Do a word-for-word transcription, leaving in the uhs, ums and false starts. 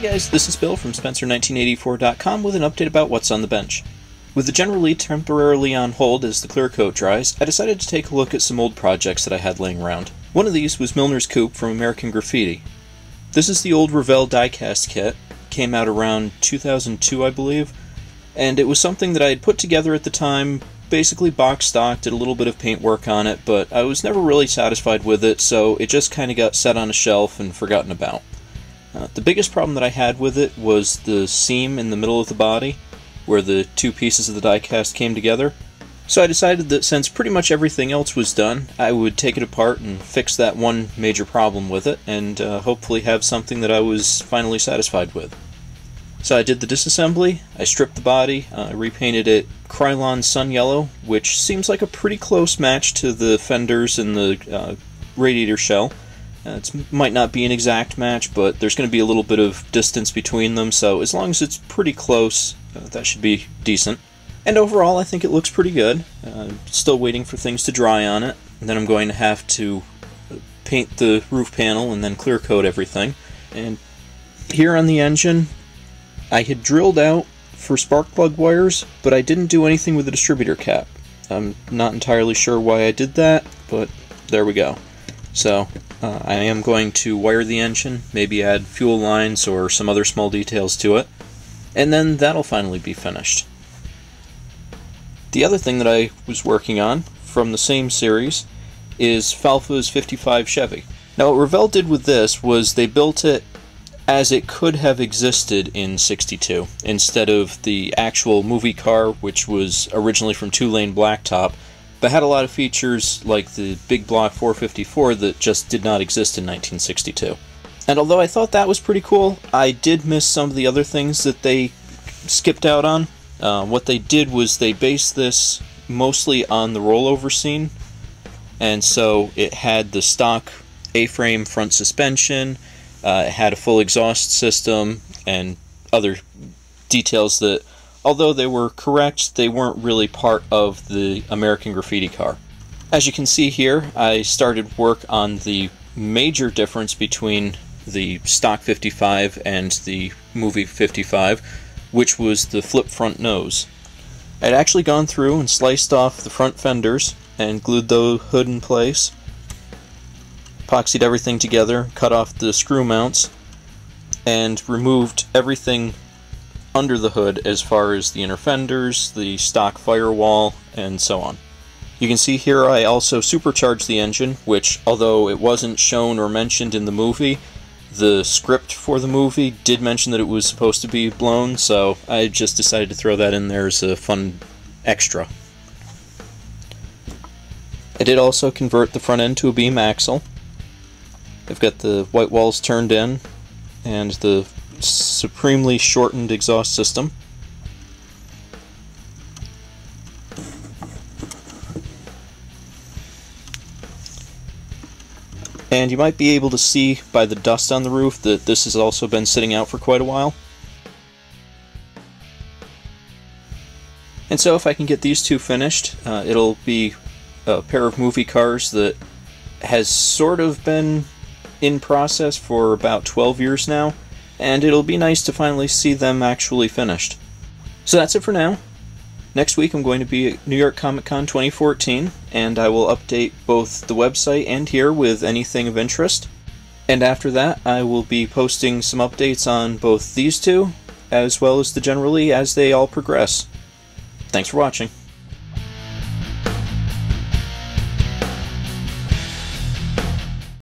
Hi guys, this is Bill from Spencer nineteen eighty-four dot com with an update about what's on the bench. With the General Lee temporarily on hold as the clear coat dries, I decided to take a look at some old projects that I had laying around. One of these was Milner's Coupe from American Graffiti. This is the old Revell diecast kit, came out around two thousand two I believe, and it was something that I had put together at the time, basically box stock, did a little bit of paint work on it, but I was never really satisfied with it, so it just kind of got set on a shelf and forgotten about. Uh, the biggest problem that I had with it was the seam in the middle of the body, where the two pieces of the diecast came together. So I decided that since pretty much everything else was done, I would take it apart and fix that one major problem with it, and uh, hopefully have something that I was finally satisfied with. So I did the disassembly, I stripped the body, I uh, repainted it Krylon Sun Yellow, which seems like a pretty close match to the fenders and the uh, radiator shell. It might not be an exact match, but there's going to be a little bit of distance between them, so as long as it's pretty close, uh, that should be decent. And overall, I think it looks pretty good. Uh, still waiting for things to dry on it, and then I'm going to have to paint the roof panel and then clear coat everything. And here on the engine, I had drilled out for spark plug wires, but I didn't do anything with the distributor cap. I'm not entirely sure why I did that, but there we go. So uh, I am going to wire the engine, maybe add fuel lines or some other small details to it, and then that'll finally be finished. The other thing that I was working on from the same series is Falfa's fifty-five Chevy. Now what Revell did with this was they built it as it could have existed in sixty-two, instead of the actual movie car, which was originally from Two-Lane Blacktop, but had a lot of features like the big block four fifty-four that just did not exist in nineteen sixty-two. And although I thought that was pretty cool, I did miss some of the other things that they skipped out on. Uh, what they did was they based this mostly on the rollover scene, and so it had the stock A-frame front suspension, uh, it had a full exhaust system, and other details that, although they were correct, they weren't really part of the American Graffiti car. As you can see here, I started work on the major difference between the stock fifty-five and the movie fifty-five, which was the flip front nose. I'd actually gone through and sliced off the front fenders and glued the hood in place, epoxied everything together, cut off the screw mounts, and removed everything under the hood as far as the inner fenders, the stock firewall, and so on. You can see here I also supercharged the engine, which, although it wasn't shown or mentioned in the movie, the script for the movie did mention that it was supposed to be blown, so I just decided to throw that in there as a fun extra. I did also convert the front end to a beam axle. I've got the white walls turned in, and the supremely shortened exhaust system. And you might be able to see by the dust on the roof that this has also been sitting out for quite a while. And so if I can get these two finished, uh, it'll be a pair of movie cars that has sort of been in process for about twelve years now, and it'll be nice to finally see them actually finished. So that's it for now. Next week I'm going to be at New York Comic Con twenty fourteen, and I will update both the website and here with anything of interest. And after that I will be posting some updates on both these two, as well as the General Lee, as they all progress. Thanks for watching.